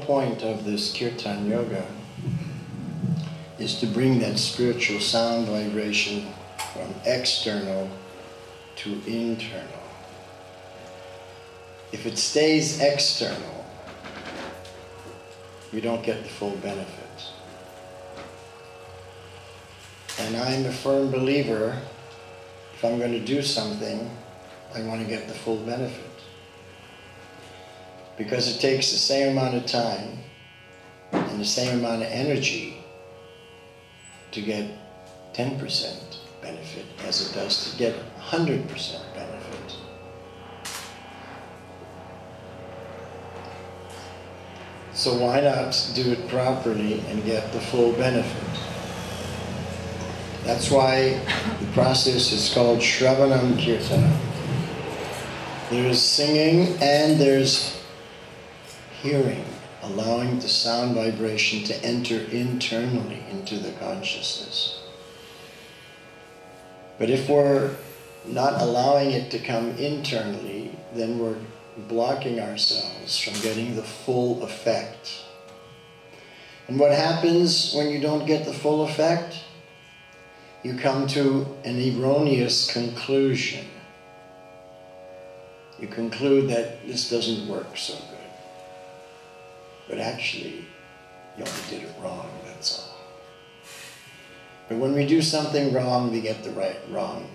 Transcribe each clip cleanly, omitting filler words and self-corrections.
The point of this kirtan yoga is to bring that spiritual sound vibration from external to internal. If it stays external, we don't get the full benefit. And I'm a firm believer, if I'm going to do something, I want to get the full benefit. Because it takes the same amount of time and the same amount of energy to get 10% benefit as it does to get 100% benefit. So why not do it properly and get the full benefit? That's why the process is called Shravanam Kirtan. There's singing and there's hearing, allowing the sound vibration to enter internally into the consciousness. But if we're not allowing it to come internally, then we're blocking ourselves from getting the full effect. And what happens when you don't get the full effect? You come to an erroneous conclusion. You conclude that this doesn't work so good. But actually, you only did it wrong, that's all. But when we do something wrong, we get the wrong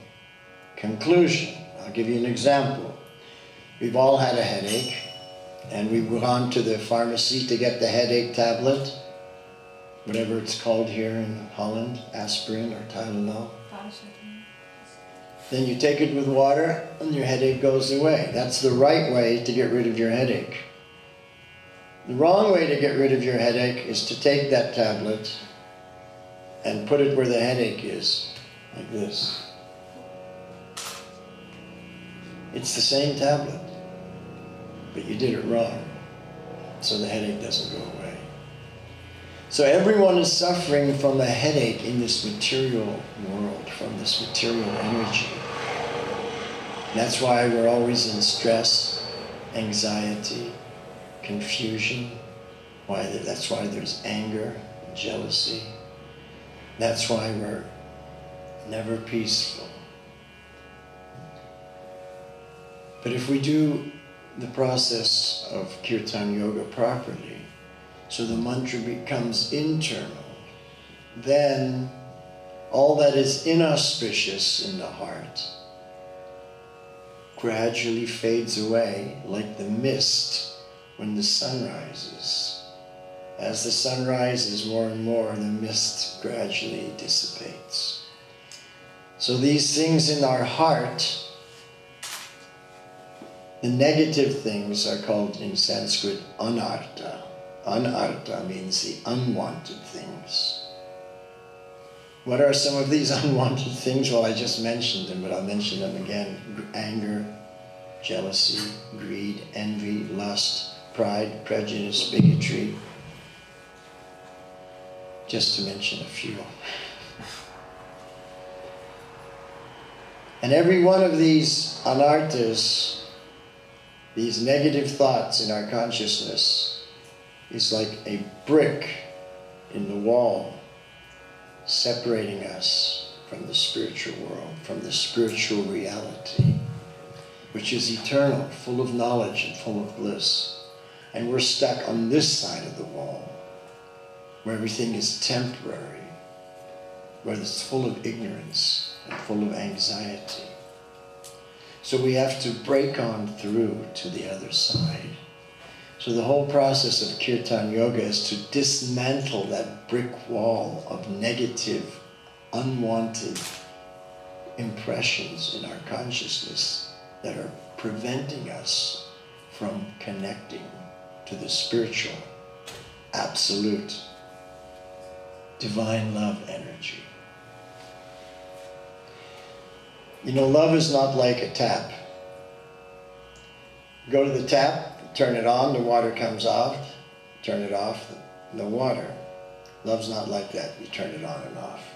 conclusion. I'll give you an example. We've all had a headache, and we've gone to the pharmacy to get the headache tablet, whatever it's called here in Holland, aspirin or Tylenol. Then you take it with water, and your headache goes away. That's the right way to get rid of your headache. The wrong way to get rid of your headache is to take that tablet and put it where the headache is, like this. It's the same tablet, but you did it wrong, so the headache doesn't go away. So everyone is suffering from a headache in this material world, from this material energy. That's why we're always in stress, anxiety, confusion. That's why there's anger, jealousy. That's why we're never peaceful. But if we do the process of kirtan yoga properly, so the mantra becomes internal, then all that is inauspicious in the heart gradually fades away like the mist when the sun rises. As the sun rises more and more, the mist gradually dissipates. So these things in our heart, the negative things, are called in Sanskrit anarta. Anarta means the unwanted things. What are some of these unwanted things? Well, I just mentioned them, but I'll mention them again. Anger, jealousy, greed, envy, lust, pride, prejudice, bigotry, just to mention a few. And every one of these anartas, these negative thoughts in our consciousness, is like a brick in the wall separating us from the spiritual world, from the spiritual reality, which is eternal, full of knowledge and full of bliss. And we're stuck on this side of the wall, where everything is temporary, where it's full of ignorance and full of anxiety. So we have to break on through to the other side. So the whole process of kirtan yoga is to dismantle that brick wall of negative, unwanted impressions in our consciousness that are preventing us from connecting to the spiritual, absolute, divine love energy. You know, love is not like a tap. Go to the tap, turn it on, the water comes out. Turn it off, no water. Love's not like that. You turn it on and off.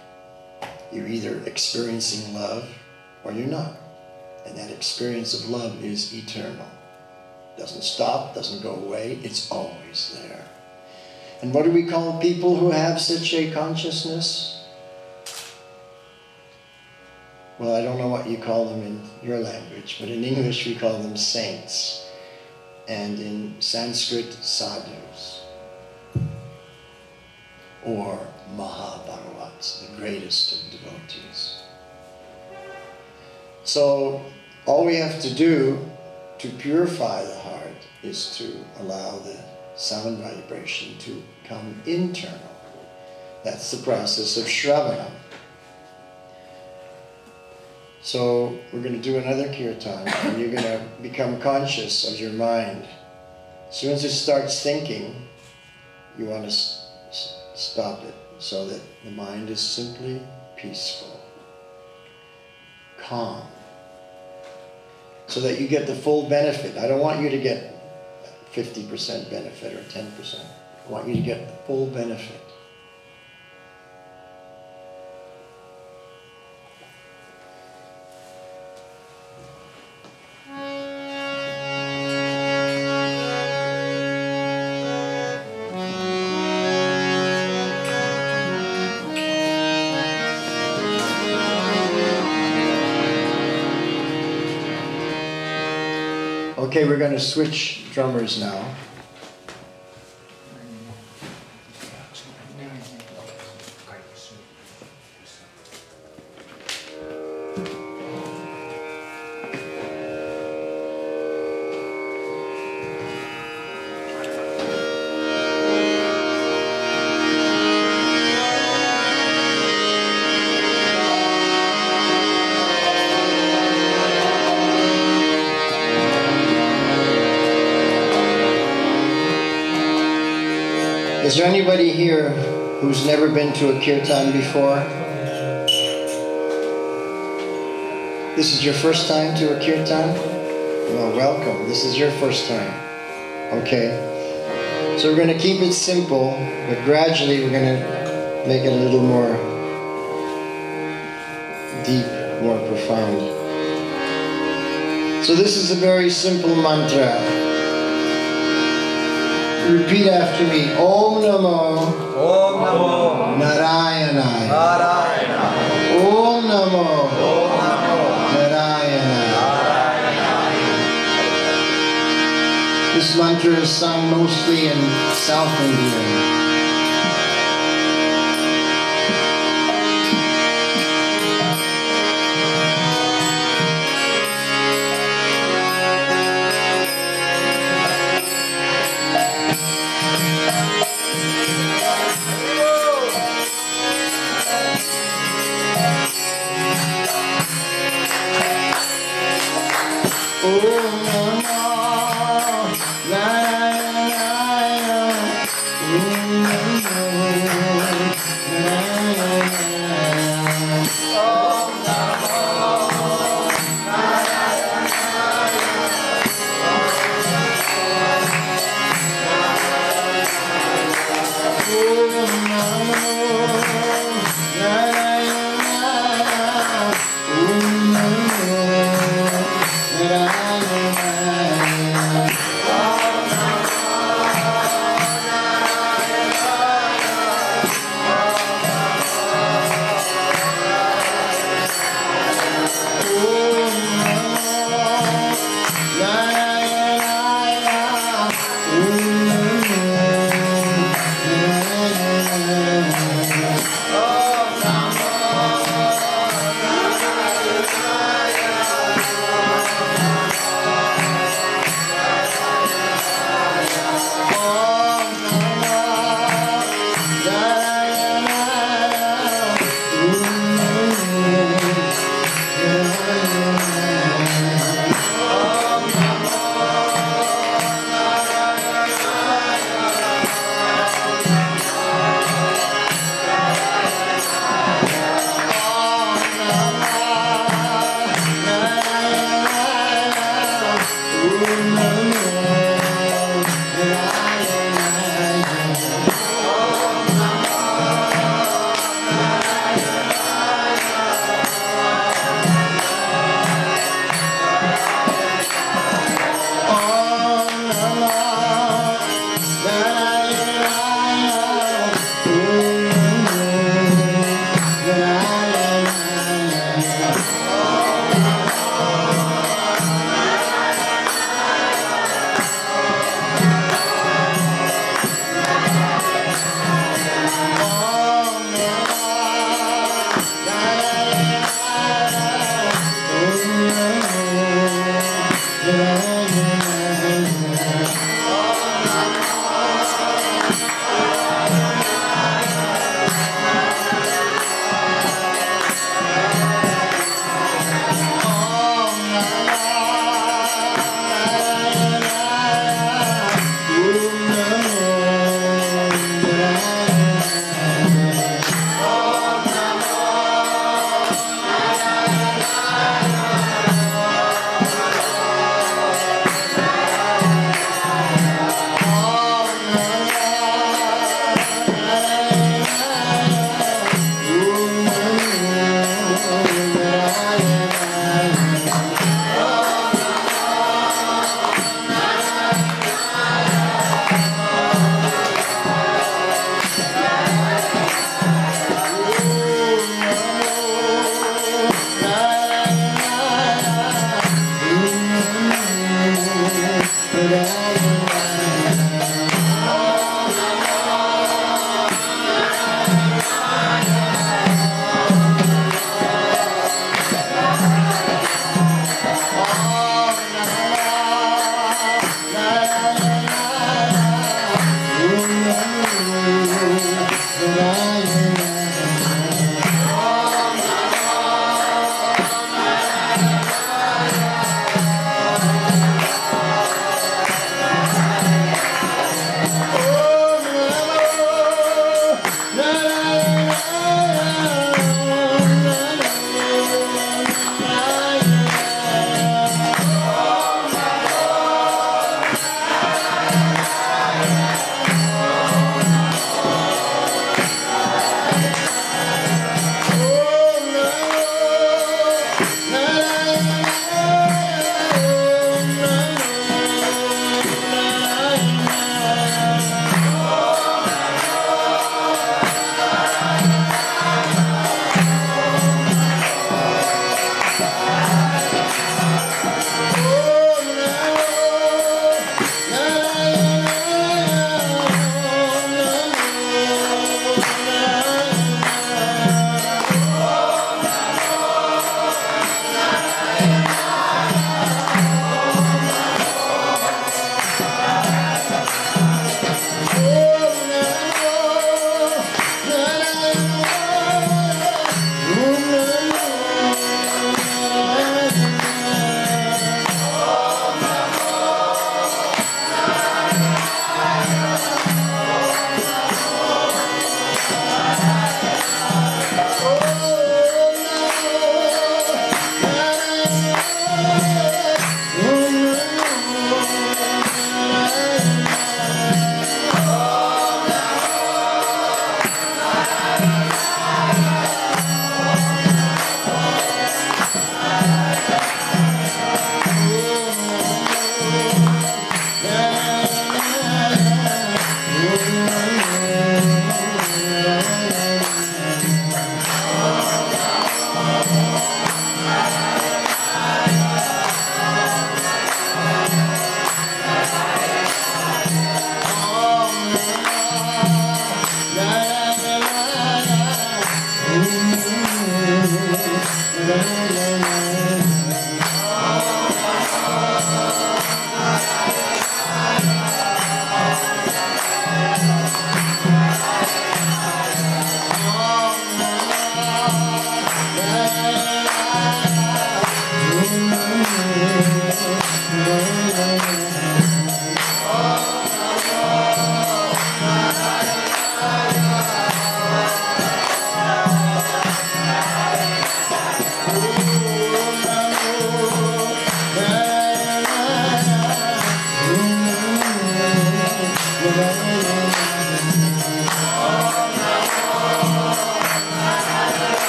You're either experiencing love or you're not. And that experience of love is eternal. Doesn't stop, doesn't go away, it's always there. And what do we call people who have such a consciousness? Well, I don't know what you call them in your language, but in English we call them saints, and in Sanskrit, sadhus, or mahabhagavats, the greatest of devotees. So, all we have to do to purify the heart is to allow the sound vibration to come internal. That's the process of Shravanam. So we're going to do another kirtan, and you're going to become conscious of your mind. As soon as it starts thinking, you want to stop it so that the mind is simply peaceful, calm, so that you get the full benefit. I don't want you to get 50% benefit or 10%. I want you to get the full benefit. Okay, we're going to switch drummers now. Is there anybody here who's never been to a kirtan before? This is your first time to a kirtan? Well, welcome. This is your first time. Okay. So we're going to keep it simple, but gradually we're going to make it a little more deep, more profound. So this is a very simple mantra. Repeat after me. Om Namo. Om Namo. Narayana. Narayana. Om Namo. Om Namo. Narayana. Narayana. This mantra is sung mostly in South India.